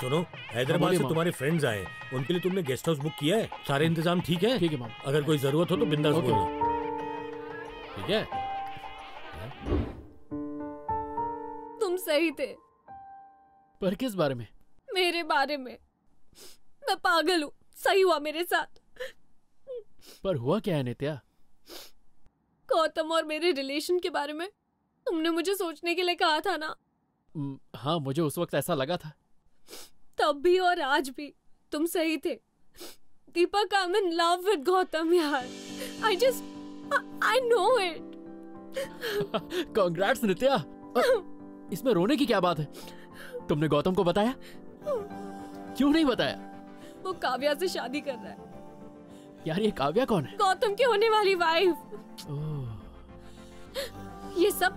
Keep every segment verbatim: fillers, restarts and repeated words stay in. सुनो, हैदराबाद से तुम्हारे फ्रेंड्स आए, उनके लिए तुमने गेस्ट हाउस बुक किया है? सारे इंतजाम ठीक है? ठीक है मामा। अगर कोई जरूरत हो तो बिंदास बोलो। ठीक है? तुम सही थे। पर किस बारे में? मेरे बारे में। मैं पागल हूँ, सही हुआ मेरे साथ। पर हुआ क्या है नित्या? गौतम और मेरे रिलेशन के बारे में तुमने मुझे सोचने के लिए कहा था ना। हाँ, मुझे उस वक्त ऐसा लगा था। तब भी और आज भी तुम सही थे। Deepak, I am in love with Gautam यार। I just I know it. Congrats Nitya. इसमें रोने की क्या बात है? तुमने गौतम को बताया? क्यों नहीं बताया? वो काव्या से शादी कर रहा है। यार ये काव्या कौन है? गौतम की होने वाली वाइफ। ये सब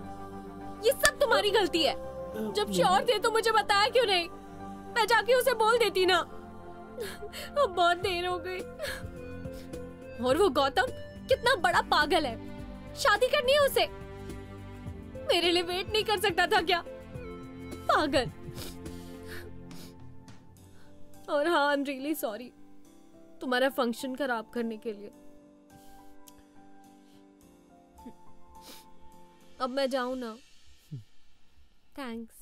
ये सब तुम्हारी गलती है। जब श्योर थे तो मुझे बताया क्यों नहीं? मैं जाके उसे बोल देती ना। अब बहुत देर हो गई। और वो गौतम कितना बड़ा पागल है। शादी करनी है उसे। मेरे लिए वेट नहीं कर सकता था क्या? पागल। और हाँ, आई एम रियली सॉरी तुम्हारा फंक्शन खराब करने के लिए। अब मैं जाऊं ना? थैंक्स।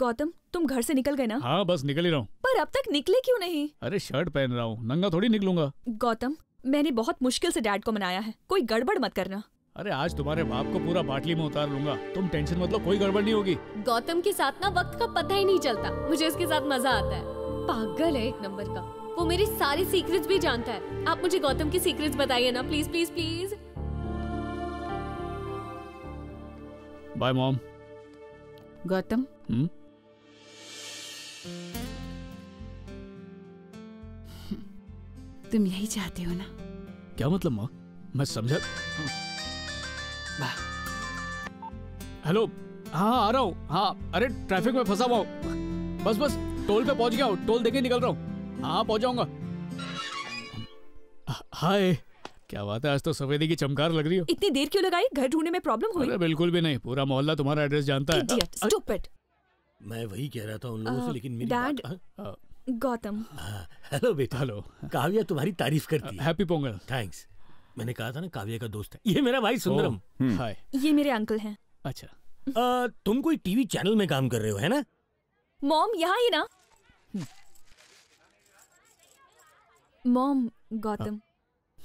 गौतम, तुम घर से निकल गए ना? हाँ, बस निकल ही रहा हूँ। पर अब तक निकले क्यों नहीं? अरे शर्ट पहन रहा हूँ, नंगा थोड़ी निकलूंगा। गौतम, मैंने बहुत मुश्किल से डैड को मनाया है, कोई गड़बड़ मत करना। अरे आज तुम्हारे बाप को पूरा बाटली में उतार लूंगा, तुम टेंशन मत लो, कोई गड़बड़ नहीं होगी। गौतम के साथ ना वक्त का पता ही नहीं चलता। मुझे इसके साथ मजा आता है। पागल है एक नंबर का। वो मेरे सारे सीक्रेट्स भी जानता है। आप मुझे गौतम के सीक्रेट्स बताइए ना, please please please. Bye mom. Gautam, hmm तुम यही चाहते हो ना? क्या मतलब माँ? मैं समझा। हेलो, हाँ आ रहा हूँ। हाँ, अरे ट्रैफिक में फंसा हुआ हूँ। बस बस टोल पे पहुंच गया हूँ, टोल देके निकल रहा हूँ। हाँ पहुंच जाऊंगा। हाय, क्या बात है, आज तो सफेदी की चमकार लग रही हो। इतनी देर क्यों लगाई? घर ढूंढने में प्रॉब्लम हुई? अरे बिल्कुल भी नहीं, पूरा मोहल्ला तुम्हारा एड्रेस जानता है। Idiot, stupid. मैं वही कह रहा था उन लोगों से, लेकिन डैड। गौतम। हेलो बेटा। हेलो। काव्या तुम्हारी तारीफ करती है। हैप्पी पोंगल। थैंक्स। मैंने कहा था ना काव्या का दोस्त है। ये मेरा भाई सुंदरम। हाय। ये मेरे अंकल हैं। अच्छा। आ, तुम कोई टीवी चैनल में काम कर रहे हो, है ना? मॉम यहाँ ही ना। मॉम, गौतम।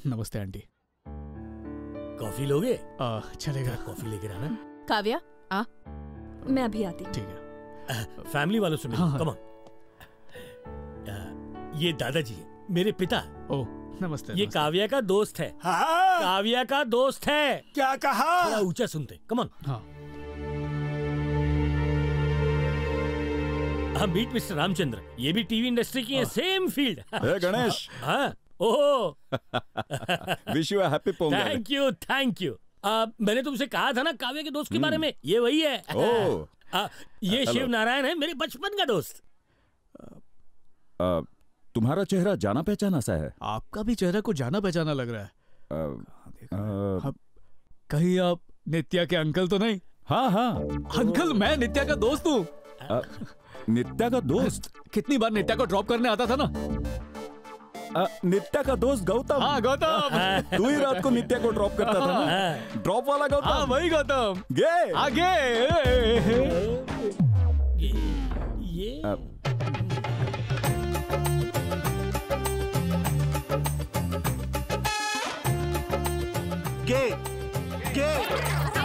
नमस्ते आंटी। कॉफी लोगे? आ, चलेगा। कॉफी लेकर आना। काव्या आ, मैं अभी आती हूँ। ठीक है। फैमिली वालों से मिलो। Come on. ये दादाजी है, मेरे पिता। ओ नमस्ते। ये नमस्ते। काव्या का दोस्त है। हाँ। काव्या का दोस्त है। क्या कहा? थोड़ा ऊंचा सुनते। Come on. हाँ। मीट मिस्टर रामचंद्र, ये भी टीवी इंडस्ट्री की है, सेम फील्ड। हे गणेश। हाँ। Oh. Wish you a happy Pongal. Thank you thank you. मैंने तुमसे कहा था ना काव्या के दोस्त के बारे में, ये वही है। ओह। uh, ये शिव नारायण है, मेरे बचपन का दोस्त। uh, तुम्हारा चेहरा जाना पहचाना सा है। आपका भी चेहरा को जाना पहचाना लग रहा है। uh, uh, uh, कहीं आप नित्या के अंकल तो नहीं? हाँ हाँ अंकल, मैं नित्या का दोस्त हूँ। नित्या का दोस्त? कितनी बार नित्या को ड्रॉप करने आता था ना। आ, नित्या का दोस्त गौतम। हाँ गौतम, तू ही रात को नित्या को ड्रॉप करता था ना। ड्रॉप वाला गौतम। हाँ वही गौतम। गे आगे ये, ये। आ, गे गे